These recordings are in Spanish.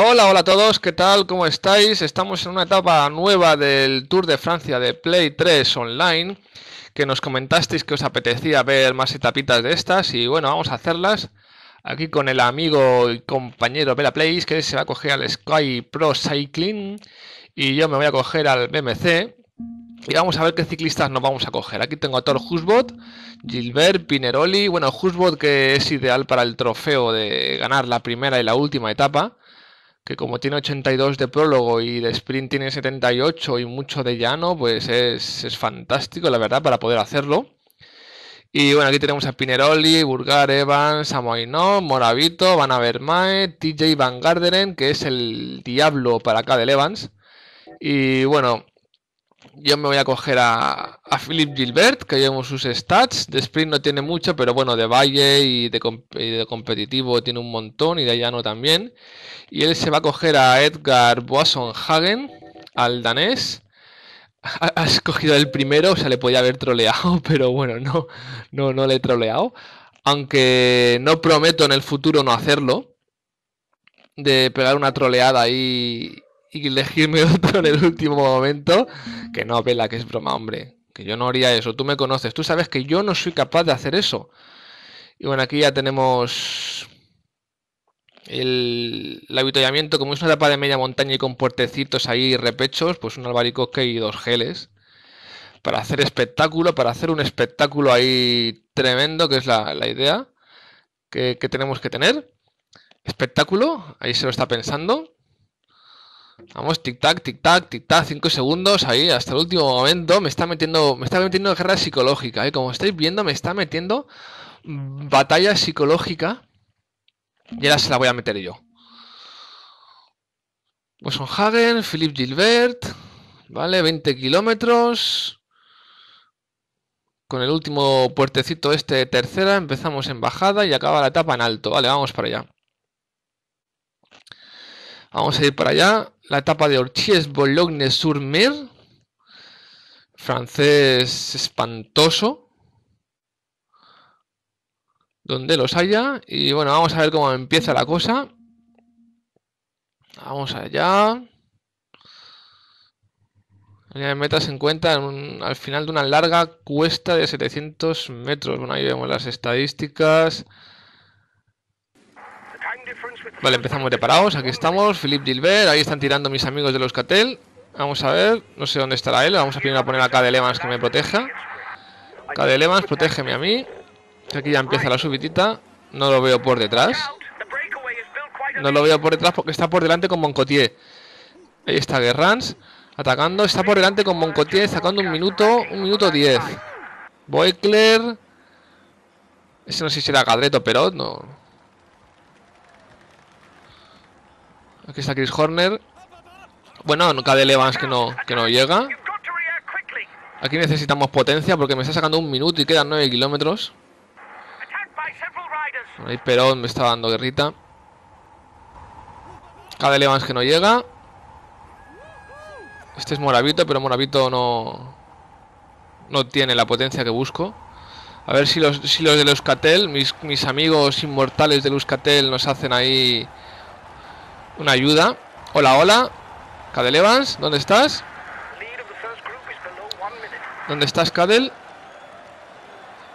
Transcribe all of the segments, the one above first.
Hola, hola a todos, ¿qué tal? ¿Cómo estáis? Estamos en una etapa nueva del Tour de Francia de Play 3 Online, que nos comentasteis que os apetecía ver más etapitas de estas, y bueno, vamos a hacerlas aquí con el amigo y compañero VelaPlays, que se va a coger al Sky Pro Cycling, y yo me voy a coger al BMC, y vamos a ver qué ciclistas nos vamos a coger. Aquí tengo a Thor Hushovd, Gilbert, Pineroli, bueno, Hushovd que es ideal para el trofeo de ganar la primera y la última etapa, que como tiene 82 de prólogo y de sprint tiene 78 y mucho de llano, pues es fantástico, la verdad, para poder hacerlo. Y bueno, aquí tenemos a Pineroli, Burgar, Evans, Samoinov, Moravito, Van Avermaet, TJ Van Garderen, que es el diablo para Cadel Evans. Y bueno, yo me voy a coger a Philippe Gilbert, que llevamos sus stats. De sprint no tiene mucho, pero bueno, de valle y de competitivo tiene un montón, y de llano también. Y él se va a coger a Edgar Boisson-Hagen, al danés. Ha escogido el primero, o sea, le podía haber troleado, pero bueno, no le he troleado. Aunque no prometo en el futuro no hacerlo, de pegar una troleada y elegirme otro en el último momento. Que no, Vela, que es broma, hombre, que yo no haría eso, tú me conoces, tú sabes que yo no soy capaz de hacer eso. Y bueno, aquí ya tenemos el avituallamiento. Como es una etapa de media montaña y con puertecitos ahí y repechos, pues un albaricoque y dos geles para hacer espectáculo, para hacer un espectáculo ahí tremendo, que es la idea que tenemos que tener. Espectáculo, ahí se lo está pensando. Vamos, tic-tac, tic-tac, tic-tac, 5 segundos, ahí, hasta el último momento. Me está metiendo guerra psicológica, ¿eh? Como estáis viendo, me está metiendo batalla psicológica. Y ahora se la voy a meter yo. Boisson-Hagen, Philippe Gilbert, vale, 20 kilómetros. Con el último puertecito este de tercera, empezamos en bajada y acaba la etapa en alto. Vale, vamos para allá. Vamos a ir para allá. La etapa de Orchies-Bologne-sur-Mer. Francés espantoso, donde los haya. Y bueno, vamos a ver cómo empieza la cosa. Vamos allá. La línea de meta se encuentra al final de una larga cuesta de 700 metros. Bueno, ahí vemos las estadísticas. Vale, empezamos preparados, aquí estamos, Philippe Gilbert, ahí están tirando mis amigos de los Euskatel. Vamos a ver, no sé dónde estará él, vamos a primero a poner a Cadel Evans que me proteja. Cadel Evans, protégeme a mí. Aquí ya empieza la subidita, no lo veo por detrás. No lo veo por detrás porque está por delante con Moncotier. Ahí está Gerrans atacando, está por delante con Moncotier sacando un minuto 10. Voeckler, ese no sé si era Cadreto, pero no. Aquí está Chris Horner. Bueno, Cadel Evans que no llega. Aquí necesitamos potencia porque me está sacando un minuto y quedan 9 kilómetros. Ahí Perón me está dando guerrita. Cadel Evans que no llega. Este es Moravito, pero Moravito no tiene la potencia que busco. A ver si los de Euskatel, mis amigos inmortales de Euskatel, nos hacen ahí una ayuda. Hola, hola. Cadel Evans, ¿dónde estás? ¿Dónde estás, Cadel?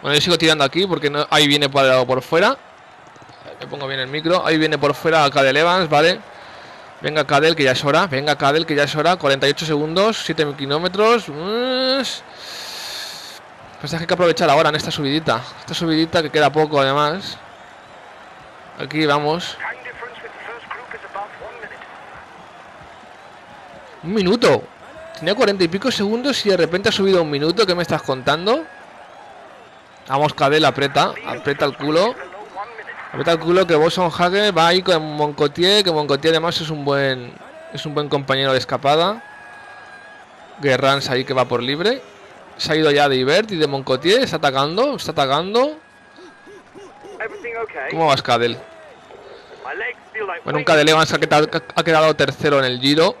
Bueno, yo sigo tirando aquí porque no, ahí viene por fuera. Me pongo bien el micro. Ahí viene por fuera Cadel Evans, ¿vale? Venga, Cadel, que ya es hora. 48 segundos, 7 kilómetros. Pues hay que aprovechar ahora en esta subidita. Esta subidita que queda poco, además. Aquí vamos. Un minuto. Tenía 40 y pico segundos y de repente ha subido un minuto. ¿Qué me estás contando? Vamos, Cadel, aprieta. Aprieta el culo. Aprieta el culo, que Boisson-Hagen va ahí con Moncotier. Que Moncotier además es un buen compañero de escapada. Gerrans ahí que va por libre. Se ha ido ya de Hivert y de Moncotier. Está atacando, está atacando. ¿Cómo vas, Cadel? Bueno, un Cadel Evans ha quedado tercero en el Giro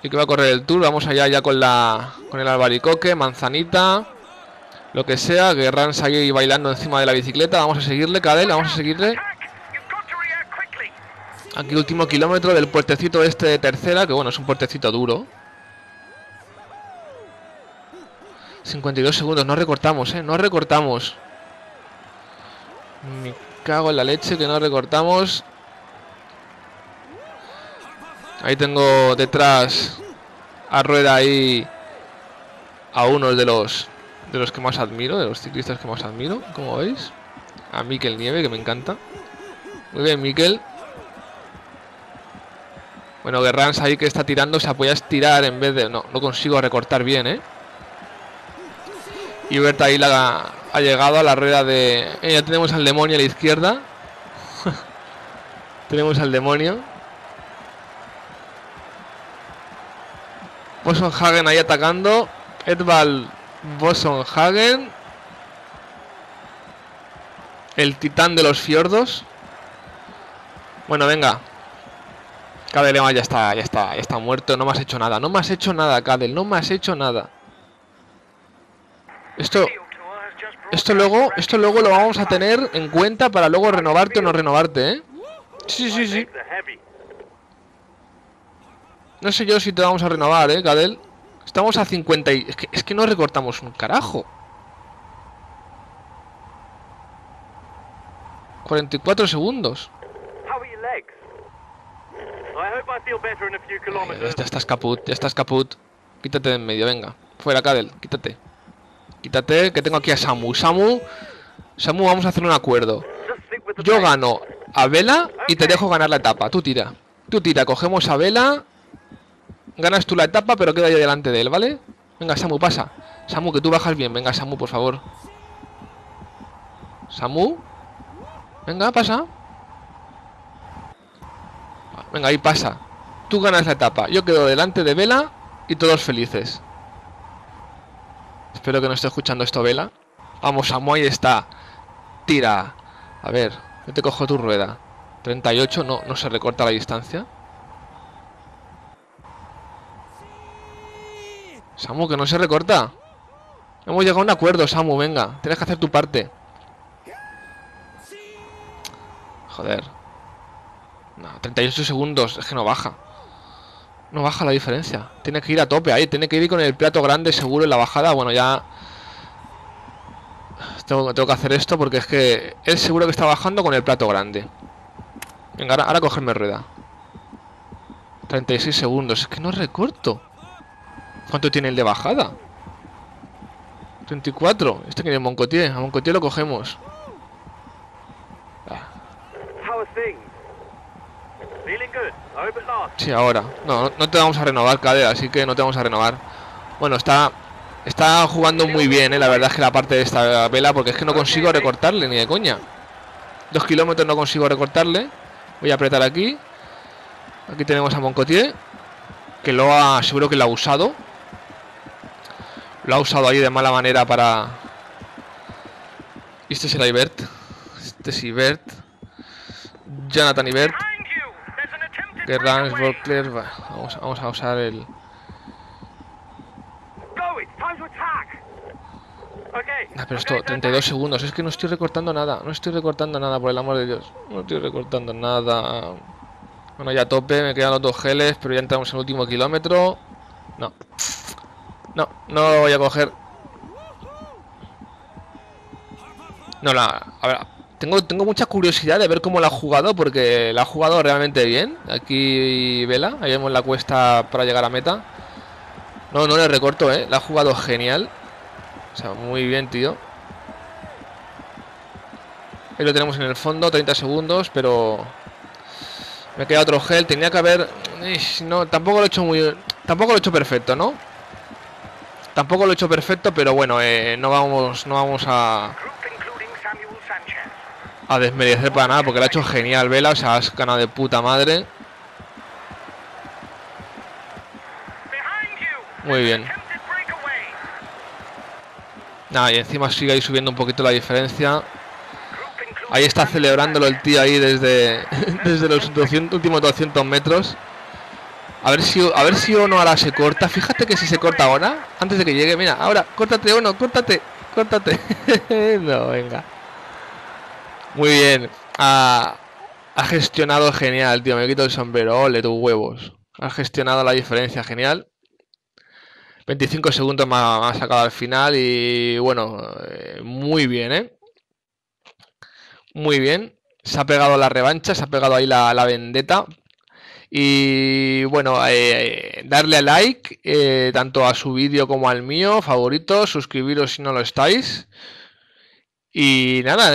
y que va a correr el Tour. Vamos allá ya con el albaricoque, manzanita, lo que sea. Gerrans ahí bailando encima de la bicicleta. Vamos a seguirle, Cadel, vamos a seguirle. Aquí último kilómetro del puertecito este de tercera, que bueno, es un puertecito duro. 52 segundos, no recortamos, no recortamos. Me cago en la leche que no recortamos. Ahí tengo detrás a rueda ahí a uno de los que más admiro, de los ciclistas que más admiro, como veis. A Mikel Nieve, que me encanta. Muy bien, Mikel. Bueno, Gerrans ahí que está tirando, se apoya a estirar en vez de... No consigo recortar bien, Hivert ahí ha llegado a la rueda de... ya tenemos al demonio a la izquierda. Tenemos al demonio. Boasson-Hagen ahí atacando. Edvald Boasson-Hagen, el titán de los fiordos. Bueno, venga. Cadel Evans ya está muerto. No me has hecho nada. No me has hecho nada, Cadel. No me has hecho nada. Esto luego lo vamos a tener en cuenta para luego renovarte o no renovarte, Sí. No sé yo si te vamos a renovar, Cadel. Estamos a 50 y... Es que no recortamos un carajo. 44 segundos. Ya estás caput. Quítate de en medio, venga. Fuera, Cadel, quítate. Quítate, que tengo aquí a Samu. Samu, vamos a hacer un acuerdo. Yo gano a Vela y te dejo ganar la etapa. Tú tira, cogemos a Vela. Ganas tú la etapa, pero queda yo delante de él, ¿vale? Venga, Samu, pasa. Samu, que tú bajas bien. Venga, Samu, por favor. Samu. Venga, pasa. Venga, ahí pasa. Tú ganas la etapa. Yo quedo delante de Vela y todos felices. Espero que no esté escuchando esto, Vela. Vamos, Samu, ahí está. Tira. A ver, yo te cojo tu rueda. 38, no se recorta la distancia. Samu, que no se recorta. Hemos llegado a un acuerdo, Samu, venga. Tienes que hacer tu parte. Joder. No, 38 segundos, es que no baja. No baja la diferencia. Tiene que ir a tope ahí. Tiene que ir con el plato grande seguro en la bajada. Bueno, ya... Tengo que hacer esto porque es que... Él seguro que está bajando con el plato grande. Venga, ahora cogerme rueda. 36 segundos. Es que no recorto. ¿Cuánto tiene el de bajada? 34. Este que viene Moncotier. A Moncotier lo cogemos. Sí, ahora. No te vamos a renovar, Cadel, así que no te vamos a renovar. Bueno, está jugando muy bien, la verdad es que la parte de esta Vela, porque es que no consigo recortarle, ni de coña. 2 kilómetros no consigo recortarle. Voy a apretar aquí. Aquí tenemos a Moncotier, que seguro que lo ha usado. Lo ha usado ahí de mala manera para... Este es el Hivert. Este es Hivert. Jonathan Hivert. Gerrans, Voeckler, vamos a usar el... Ah, pero esto, 32 segundos, es que no estoy recortando nada, por el amor de Dios. No estoy recortando nada. Bueno, ya a tope, me quedan los 2 geles, pero ya entramos en el último kilómetro. No lo voy a coger. A ver... Tengo mucha curiosidad de ver cómo la ha jugado, porque la ha jugado realmente bien. Aquí Vela, ahí vemos la cuesta para llegar a meta. No le recorto, la ha jugado genial. O sea, muy bien, tío. Ahí lo tenemos en el fondo, 30 segundos, pero... Me queda otro gel, tenía que haber... Tampoco lo he hecho muy... Tampoco lo he hecho perfecto, ¿no? Tampoco lo he hecho perfecto, pero bueno, no vamos a desmerecer para nada, porque lo ha hecho genial Vela, o sea, has ganado de puta madre. Muy bien. Nada, y encima sigue ahí subiendo un poquito la diferencia. Ahí está celebrándolo el tío ahí desde los últimos 200 metros. A ver si uno ahora se corta. Fíjate que si se corta ahora, antes de que llegue, mira, ahora, córtate uno, córtate. No, venga. Muy bien, Ha gestionado genial, tío. Me quito el sombrero. Ole, tus huevos. Ha gestionado la diferencia genial. 25 segundos más ha sacado al final y bueno, muy bien, ¿eh? Muy bien. Se ha pegado la revancha, se ha pegado ahí la vendetta. Y bueno, darle a like tanto a su vídeo como al mío, favoritos, suscribiros si no lo estáis. Y nada,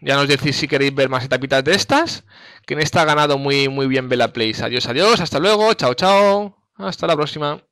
ya nos decís si queréis ver más etapitas de estas. Que en esta ha ganado muy bien VelaPlays. Adiós, adiós, hasta luego, chao, chao. Hasta la próxima.